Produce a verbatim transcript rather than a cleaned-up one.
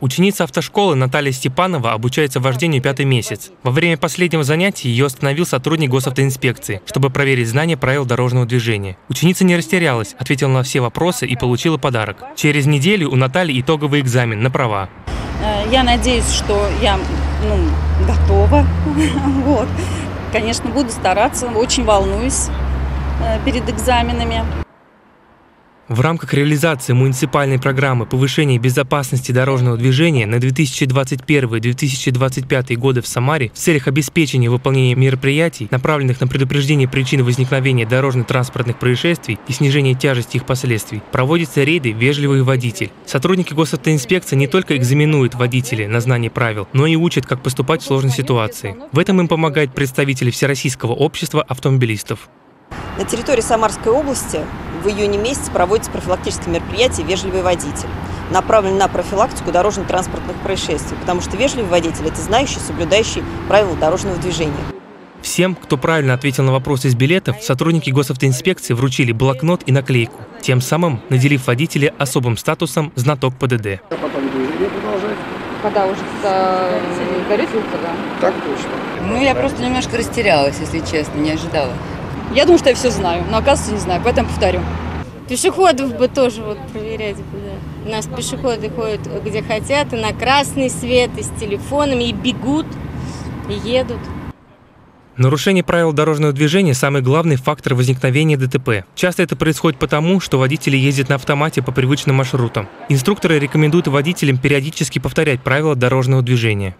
Ученица автошколы Наталья Степанова обучается вождению пятый месяц. Во время последнего занятия ее остановил сотрудник Госавтоинспекции, чтобы проверить знания правил дорожного движения. Ученица не растерялась, ответила на все вопросы и получила подарок. Через неделю у Натальи итоговый экзамен на права. Я надеюсь, что я ну, готова. Вот. Конечно, буду стараться, очень волнуюсь перед экзаменами. В рамках реализации муниципальной программы повышения безопасности дорожного движения на две тысячи двадцать первый — две тысячи двадцать пятый годы в Самаре в целях обеспечения выполнения мероприятий, направленных на предупреждение причин возникновения дорожно-транспортных происшествий и снижение тяжести их последствий, проводятся рейды «Вежливый водитель». Сотрудники Госавтоинспекции не только экзаменуют водителей на знание правил, но и учат, как поступать в сложной ситуации. В этом им помогают представители Всероссийского общества автомобилистов. На территории Самарской области в июне месяце проводится профилактическое мероприятие «Вежливый водитель», направленное на профилактику дорожно-транспортных происшествий, потому что вежливый водитель – это знающий, соблюдающий правила дорожного движения. Всем, кто правильно ответил на вопросы из билетов, сотрудники Госавтоинспекции вручили блокнот и наклейку, тем самым наделив водителя особым статусом «Знаток ПДД». Когда уже горит рука, да? Так точно. Ну, я просто немножко растерялась, если честно, не ожидала. Я думаю, что я все знаю, но оказывается не знаю, поэтому повторю. Пешеходов бы тоже вот проверять бы, да. У нас пешеходы ходят где хотят, и на красный свет, и с телефонами, и бегут, и едут. Нарушение правил дорожного движения – самый главный фактор возникновения ДТП. Часто это происходит потому, что водители ездят на автомате по привычным маршрутам. Инструкторы рекомендуют водителям периодически повторять правила дорожного движения.